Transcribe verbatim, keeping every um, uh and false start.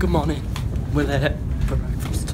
Come on in. We'll let it for breakfast.